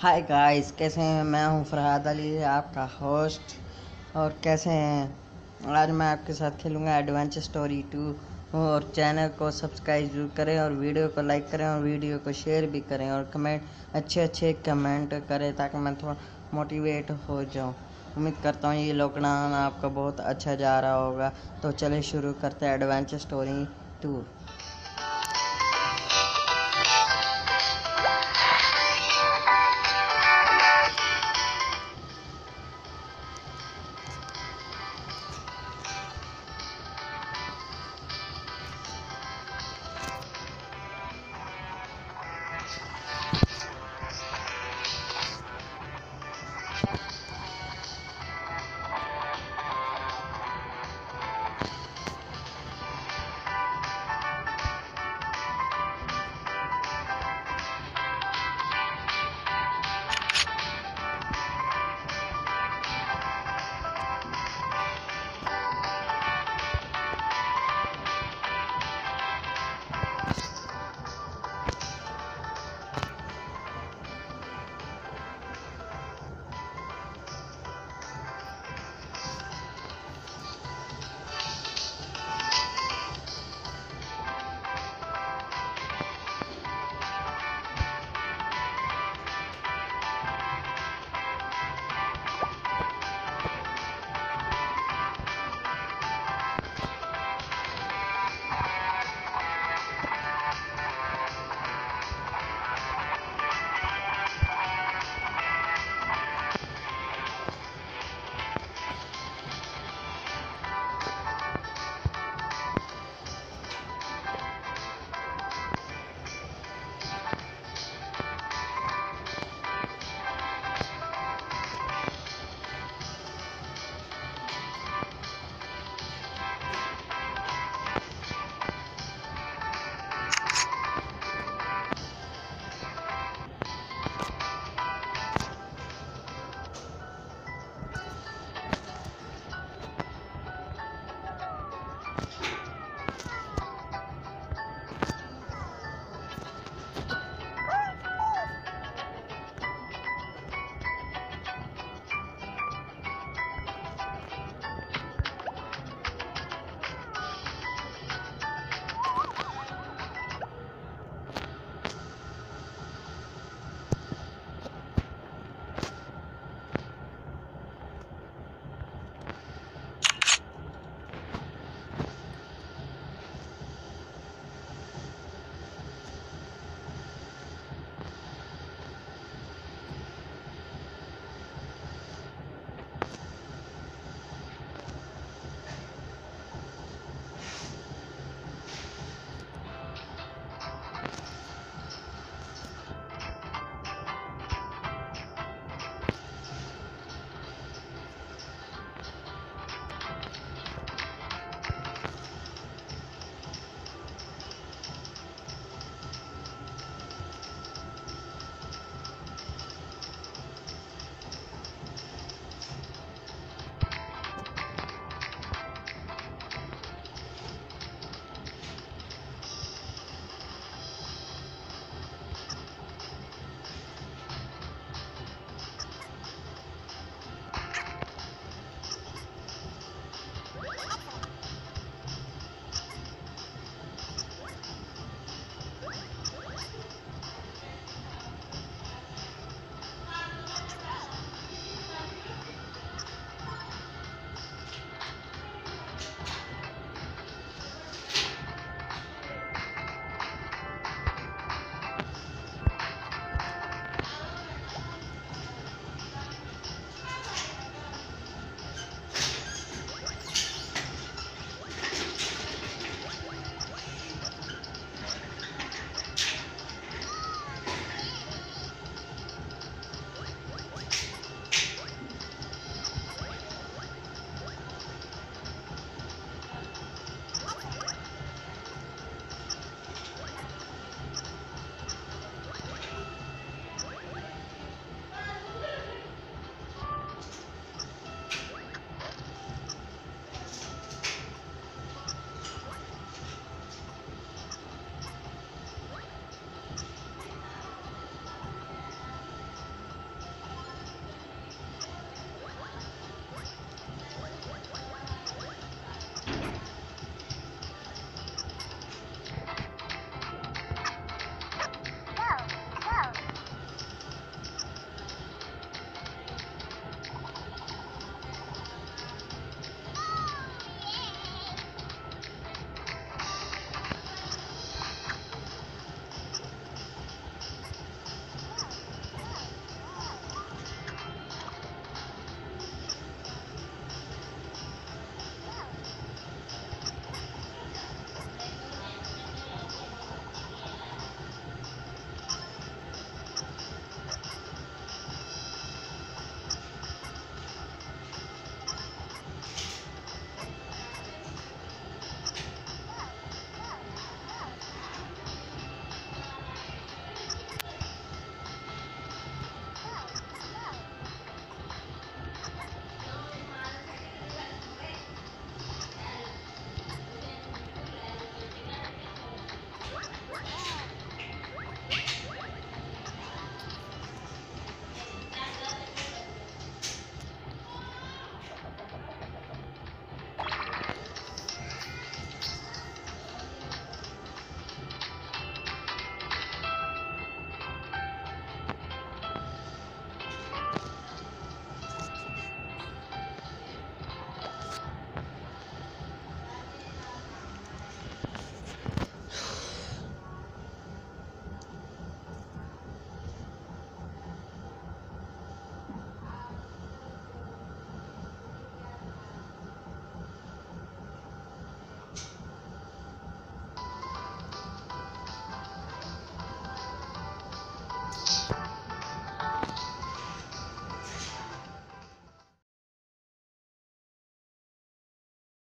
Hi guys, कैसे हैं। मैं हूं फरहाद अली, आपका होस्ट। और कैसे हैं, आज मैं आपके साथ खेलूँगा एडवेंचर स्टोरी 2। और चैनल को सब्सक्राइब जरूर करें और वीडियो को लाइक करें और वीडियो को शेयर भी करें और कमेंट अच्छे कमेंट करें ताकि मैं थोड़ा मोटिवेट हो जाऊं। उम्मीद करता हूं ये लॉकडाउन आपका बहुत अच्छा जा रहा होगा। तो चलिए शुरू करते हैं एडवेंचर स्टोरी 2।